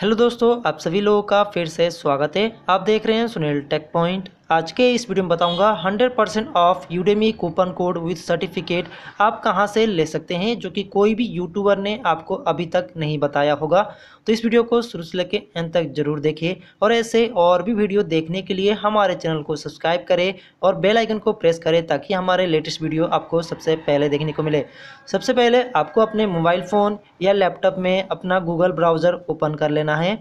Hello दोस्तों, आप सभी लोगों का फिर से स्वागत है। आप देख रहे हैं सुनील टेक पॉइंट। आज के इस वीडियो में बताऊंगा 100% off Udemy coupon code with certificate आप कहां से ले सकते हैं, जो कि कोई भी यूट्यूबर ने आपको अभी तक नहीं बताया होगा। तो इस वीडियो को शुरू से लेकर अंत तक जरूर देखें और ऐसे और भी वीडियो देखने के लिए हमारे चैनल को सब्सक्राइब करें और बेल आइकन को प्रेस करें ताकि हमारे लेटेस्ट वीडियो आपको सबसे पहले देखने को मिले। सबसे पहले आपको अपने मोबाइल फ़ोन या लैपटॉप में अपना गूगल ब्राउज़र ओपन कर लेना है।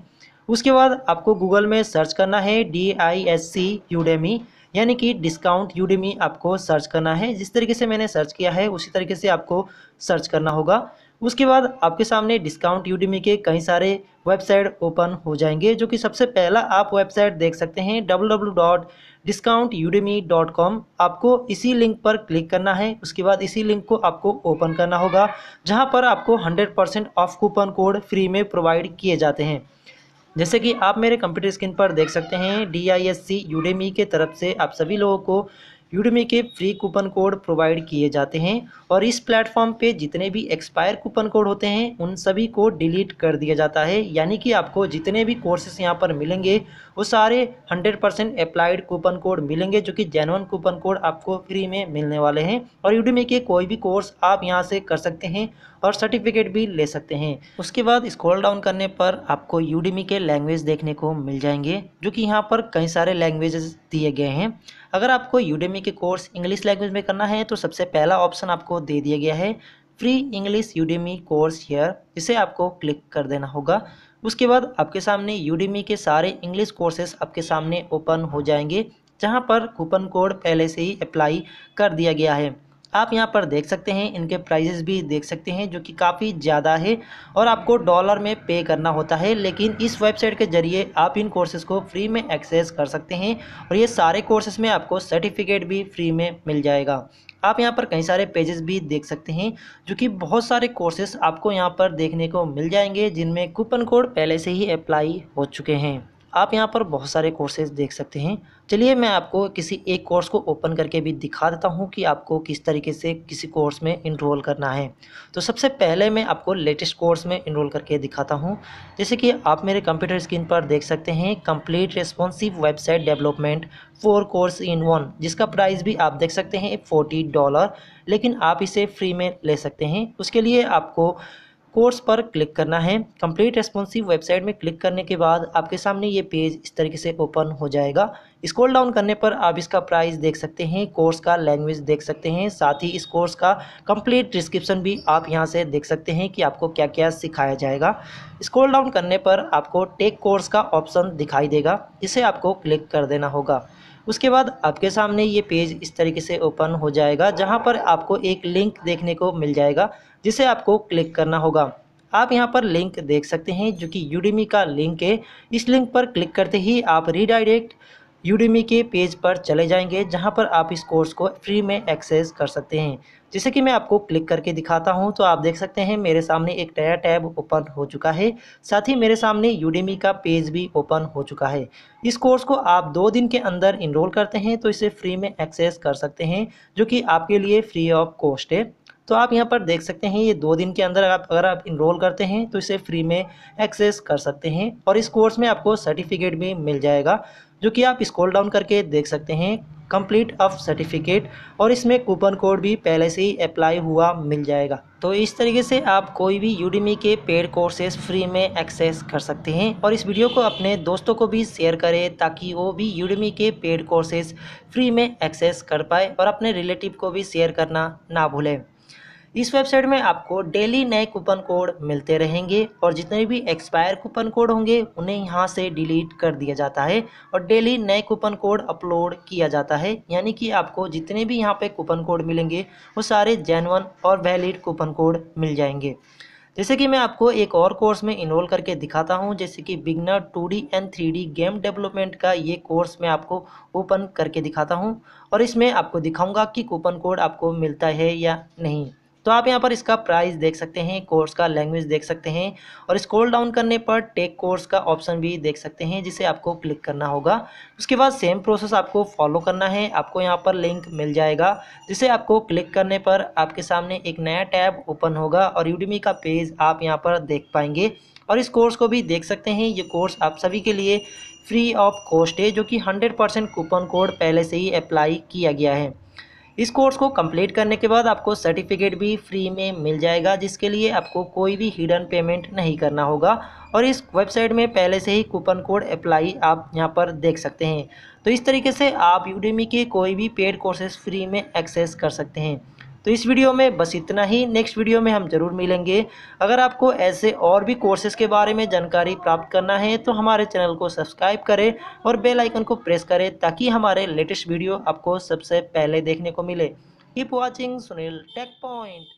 उसके बाद आपको गूगल में सर्च करना है DISC यूडेमी, यानी कि डिस्काउंट यूडेमी आपको सर्च करना है। जिस तरीके से मैंने सर्च किया है उसी तरीके से आपको सर्च करना होगा। उसके बाद आपके सामने डिस्काउंट यूडेमी के कई सारे वेबसाइट ओपन हो जाएंगे, जो कि सबसे पहला आप वेबसाइट देख सकते हैं www.discountudemy.com। आपको इसी लिंक पर क्लिक करना है। उसके बाद इसी लिंक को आपको ओपन करना होगा, जहां पर आपको 100% ऑफ कूपन कोड फ्री में प्रोवाइड किए जाते हैं। जैसे कि आप मेरे कंप्यूटर स्क्रीन पर देख सकते हैं, DISC यूडेमी के तरफ से आप सभी लोगों को यूडेमी के फ्री कूपन कोड प्रोवाइड किए जाते हैं और इस प्लेटफॉर्म पे जितने भी एक्सपायर कूपन कोड होते हैं उन सभी को डिलीट कर दिया जाता है। यानी कि आपको जितने भी कोर्सेस यहां पर मिलेंगे वो सारे 100% अप्लाइड कूपन कोड मिलेंगे, जो कि जेन्युइन कूपन कोड आपको फ्री में मिलने वाले हैं। और यूडेमी के कोई भी कोर्स आप यहाँ से कर सकते हैं और सर्टिफिकेट भी ले सकते हैं। उसके बाद स्क्रॉल डाउन करने पर आपको यूडेमी के लैंग्वेज देखने को मिल जाएंगे, जो कि यहाँ पर कई सारे लैंग्वेजेस दिए गए हैं। अगर आपको यूडेमी के कोर्स इंग्लिश लैंग्वेज में करना है तो सबसे पहला ऑप्शन आपको दे दिया गया है, free English Udemy course here, इसे आपको क्लिक कर देना होगा। उसके बाद आपके सामने यूडेमी के सारे इंग्लिश कोर्सेस आपके सामने ओपन हो जाएंगे, जहां पर कूपन कोड पहले से ही अप्लाई कर दिया गया है। आप यहाँ पर देख सकते हैं, इनके प्राइजेस भी देख सकते हैं, जो कि काफ़ी ज़्यादा है और आपको डॉलर में पे करना होता है। लेकिन इस वेबसाइट के जरिए आप इन कोर्सेज़ को फ्री में एक्सेस कर सकते हैं और ये सारे कोर्सेज़ में आपको सर्टिफिकेट भी फ्री में मिल जाएगा। आप यहाँ पर कई सारे पेजेस भी देख सकते हैं, जो कि बहुत सारे कोर्सेस आपको यहाँ पर देखने को मिल जाएंगे, जिनमें कूपन कोड पहले से ही अप्लाई हो चुके हैं। आप यहाँ पर बहुत सारे कोर्सेज देख सकते हैं। चलिए मैं आपको किसी एक कोर्स को ओपन करके भी दिखा देता हूँ कि आपको किस तरीके से किसी कोर्स में इनरोल करना है। तो सबसे पहले मैं आपको लेटेस्ट कोर्स में इनरोल करके दिखाता हूँ। जैसे कि आप मेरे कंप्यूटर स्क्रीन पर देख सकते हैं, complete responsive website development 4 course in 1, जिसका प्राइस भी आप देख सकते हैं $40, लेकिन आप इसे फ्री में ले सकते हैं। उसके लिए आपको कोर्स पर क्लिक करना है। कंप्लीट रेस्पॉन्सिव वेबसाइट में क्लिक करने के बाद आपके सामने ये पेज इस तरीके से ओपन हो जाएगा। स्क्रॉल डाउन करने पर आप इसका प्राइस देख सकते हैं, कोर्स का लैंग्वेज देख सकते हैं, साथ ही इस कोर्स का कंप्लीट डिस्क्रिप्शन भी आप यहां से देख सकते हैं कि आपको क्या क्या सिखाया जाएगा। स्क्रॉल डाउन करने पर आपको टेक कोर्स का ऑप्शन दिखाई देगा, इसे आपको क्लिक कर देना होगा। उसके बाद आपके सामने ये पेज इस तरीके से ओपन हो जाएगा, जहां पर आपको एक लिंक देखने को मिल जाएगा, जिसे आपको क्लिक करना होगा। आप यहां पर लिंक देख सकते हैं, जो कि यूडेमी का लिंक है। इस लिंक पर क्लिक करते ही आप रीडायरेक्ट यूडेमी के पेज पर चले जाएंगे, जहां पर आप इस कोर्स को फ्री में एक्सेस कर सकते हैं। जैसे कि मैं आपको क्लिक करके दिखाता हूं, तो आप देख सकते हैं मेरे सामने एक नया टैब ओपन हो चुका है, साथ ही मेरे सामने यूडेमी का पेज भी ओपन हो चुका है। इस कोर्स को आप 2 दिन के अंदर इनरोल करते हैं तो इसे फ्री में एक्सेस कर सकते हैं, जो कि आपके लिए फ्री ऑफ कॉस्ट है। तो आप यहाँ पर देख सकते हैं, ये 2 दिन के अंदर अगर आप इनरोल करते हैं तो इसे फ्री में एक्सेस कर सकते हैं और इस कोर्स में आपको सर्टिफिकेट भी मिल जाएगा, जो कि आप स्क्रॉल डाउन करके देख सकते हैं, कंप्लीट ऑफ सर्टिफिकेट, और इसमें कूपन कोड भी पहले से ही अप्लाई हुआ मिल जाएगा। तो इस तरीके से आप कोई भी यूडेमी के पेड कोर्सेज फ्री में एक्सेस कर सकते हैं। और इस वीडियो को अपने दोस्तों को भी शेयर करें ताकि वो भी यूडेमी के पेड कोर्सेज फ्री में एक्सेस कर पाए, और अपने रिलेटिव को भी शेयर करना ना भूलें। इस वेबसाइट में आपको डेली नए कूपन कोड मिलते रहेंगे और जितने भी एक्सपायर कूपन कोड होंगे उन्हें यहाँ से डिलीट कर दिया जाता है और डेली नए कूपन कोड अपलोड किया जाता है। यानी कि आपको जितने भी यहाँ पे कूपन कोड मिलेंगे वो सारे जेन्युइन और वैलिड कूपन कोड मिल जाएंगे। जैसे कि मैं आपको एक और कोर्स में इनरोल करके दिखाता हूं, जैसे कि beginner 2D and 3D game development का ये कोर्स मैं आपको ओपन करके दिखाता हूँ और इसमें आपको दिखाऊँगा कि कूपन कोड आपको मिलता है या नहीं। तो आप यहाँ पर इसका प्राइस देख सकते हैं, कोर्स का लैंग्वेज देख सकते हैं और स्क्रॉल डाउन करने पर टेक कोर्स का ऑप्शन भी देख सकते हैं, जिसे आपको क्लिक करना होगा। उसके बाद सेम प्रोसेस आपको फॉलो करना है। आपको यहाँ पर लिंक मिल जाएगा, जिसे आपको क्लिक करने पर आपके सामने एक नया टैब ओपन होगा और यूडेमी का पेज आप यहाँ पर देख पाएंगे। और इस कोर्स को भी देख सकते हैं। ये कोर्स आप सभी के लिए फ्री ऑफ कॉस्ट है, जो कि 100% कूपन कोड पहले से ही अप्लाई किया गया है। इस कोर्स को कंप्लीट करने के बाद आपको सर्टिफिकेट भी फ्री में मिल जाएगा, जिसके लिए आपको कोई भी हिडन पेमेंट नहीं करना होगा। और इस वेबसाइट में पहले से ही कूपन कोड अप्लाई आप यहां पर देख सकते हैं। तो इस तरीके से आप यूडेमी के कोई भी पेड कोर्सेज फ्री में एक्सेस कर सकते हैं। तो इस वीडियो में बस इतना ही, नेक्स्ट वीडियो में हम ज़रूर मिलेंगे। अगर आपको ऐसे और भी कोर्सेज़ के बारे में जानकारी प्राप्त करना है तो हमारे चैनल को सब्सक्राइब करें और बेल आइकन को प्रेस करें, ताकि हमारे लेटेस्ट वीडियो आपको सबसे पहले देखने को मिले। Keep watching Sunil tech point.